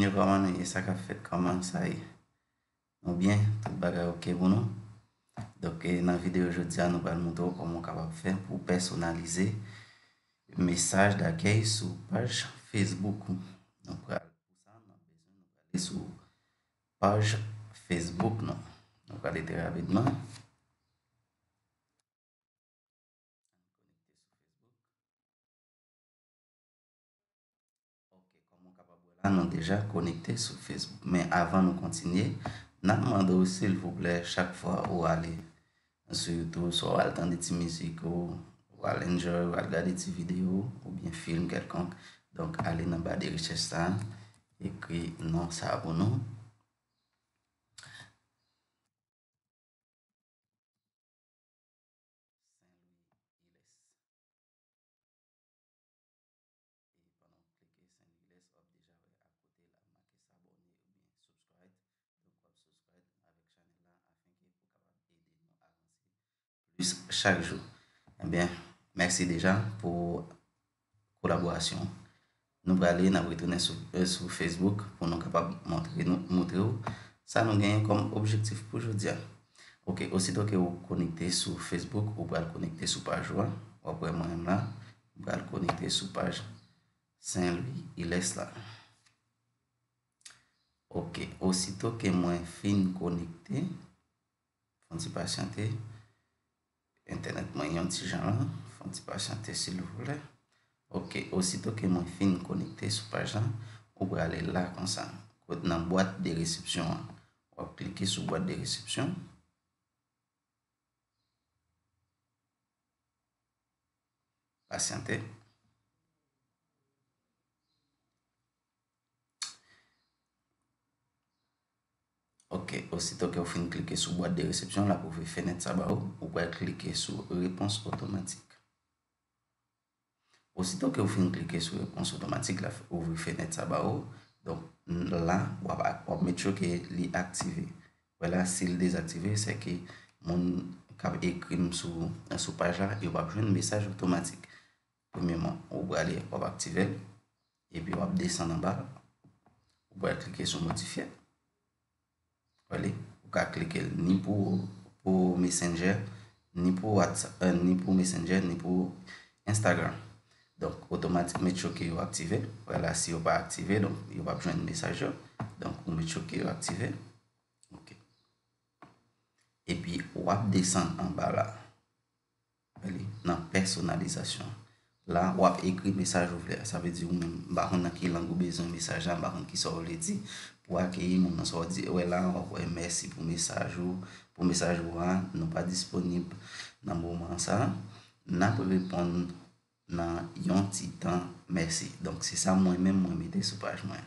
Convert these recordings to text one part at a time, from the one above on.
Yo comment et ça qu'a fait comment ça y est bien tout bagage OK pour nous. Donc dans la vidéo aujourd'hui nous allons montrer comment on capable faire pour personnaliser message d'accueil sur page Facebook. Donc pour ça nous besoin aller sur page Facebook non. Donc allez très rapidement. Nous déjà connecté sur Facebook, mais avant de continuer, nous demandons s'il vous plaît chaque fois ou aller sur YouTube, soit entendre des musiques, ou aller enjoy, ou regarder des vidéos, ou bien film quelconque. Donc allez dans bas des recherches ça, écrit non ça abonne. Chaque jour. Eh bien, merci déjà pour collaboration. Nous allons retourner sur Facebook pour nous capables montrer ça nous gagne comme objectif pour aujourd'hui. OK, aussitôt que vous connectez sur Facebook, vous allez connecter sur page joie, ou après moi-même là, vous allez connecter sur page Saint Louis Ylesse là. OK, aussitôt que moi fin connecté, faut-il patienter. Internet moi yon ti jan là, fon ti patienter s'il vous plaît. OK, aussitôt que moi fin connecté sur page là, on va aller là comme ça. Côté dans boîte de réception, on va cliquer sur boîte de réception. Patienter. OK, aussitôt que vous finissez de cliquer sur boîte de réception, là vous pouvez fenêtre ça bas, vous pouvez cliquer sur réponse automatique. Aussitôt que vous finissez de cliquer sur réponse automatique, là vous pouvez fenêtre ça bas, donc là on va mettre sûr que l'activer. Voilà, s'il désactivé, c'est que mon cap écrit sur page là, il va prendre un message automatique. Premièrement, on va aller, on va activer et puis on va descendre en bas, vous pouvez cliquer sur modifier. Allez, vous pouvez cliquer ni pour Messenger, ni pour WhatsApp, ni pour Messenger, ni pour Instagram. Donc, automatiquement, vous activez. Voilà, si vous n'avez pas activé, donc vous n'avez pas besoin de message. Donc, vous mettez activé. OK. Et puis, vous descendez en bas là. Allez, dans personnalisation. Là, vous avez écrit message ouvert. Ça veut dire que vous avez besoin de message, vous avez qui sort le dit. Pour accueillir mon message, ouais là, merci pour message ou non pas disponible dans le moment ça, n'a pas répondre dans yon petit temps merci. Donc c'est ça moi-même moi mettez sur page moi.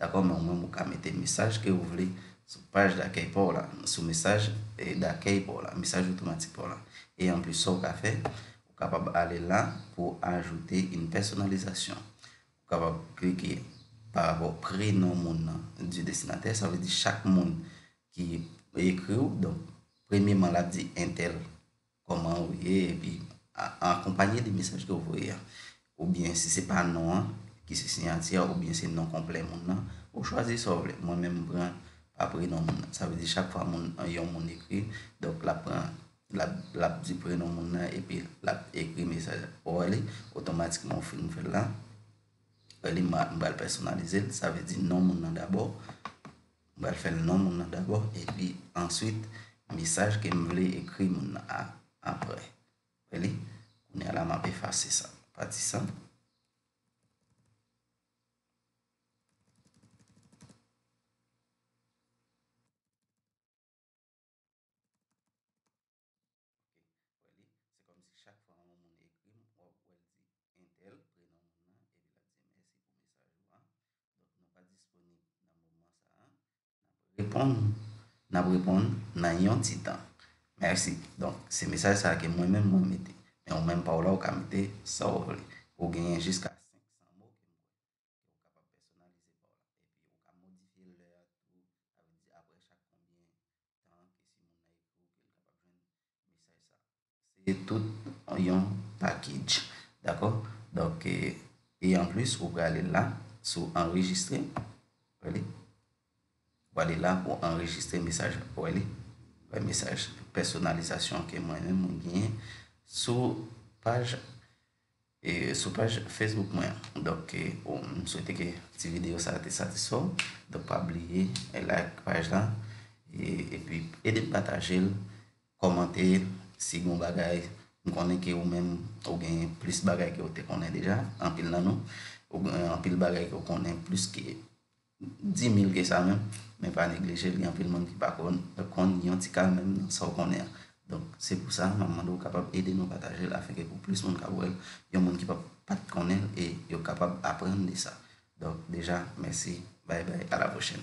D'accord, mais moi vous mettez message que vous voulez sur page d'accueil pour là, sur message et d'accueil pour là, message automatique pour là. Et en plus ça vous fait, vous capable aller là pour ajouter une personnalisation. Vous capable cliquer par rapport au prénom du destinataire, ça veut dire chaque monde qui écrit. Donc, premièrement, là, dit Intel, comment vous voyez, et puis accompagner des messages que vous voyez. Ou bien, si ce n'est pas nom qui se signatire, ou bien c'est nom complet, vous choisissez ça. Moi-même, je prends par prénom. Ça veut dire chaque fois que vous écrit, donc la prend la du prénom et puis la écrit message pour aller automatiquement, vous faites là. Je vais le personnaliser, ça veut dire nom d'abord, je vais faire le nom d'abord et puis ensuite message que je voulais écrire après. On est là, je vais effacer ça. Parti ça. Répondre dans un petit temps. Merci. Donc, c'est le message ça que moi-même je mets. Mais on même pas là, on peut mettre ça. On gagne jusqu'à 500 mots. On peut personnaliser par là. Et puis, on peut modifier l'heure. Ça veut dire après chaque combien de temps que si mon a écrit, on peut prendre le message ça. C'est tout un package. D'accord? Donc, et en plus, on peut aller là, sur enregistrer. Allez. Vous allez là pour enregistrer message. Vous allez. Le message personnalisation que moi-même j'ai sous page et sous page Facebook moi. Donc on souhaite que cette vidéo ça te satisfait. Donc pas oublier like page là et puis aider partager, commenter si vous bagaille, on connaît que vous même ou gagne plus bagaille que vous te connaît déjà en pile là nous, en pile bagaille que vous connaît plus que 10 000 que ça même, mais pas négliger, il y a un peu de monde qui ne connaît pas, même dans ce qu'on est. Donc c'est pour ça que nous sommes capables d'aider nous partager afin que pour plus de monde qui ne connaît pas et qui est capable d'apprendre de ça. Donc déjà, merci, bye bye, à la prochaine.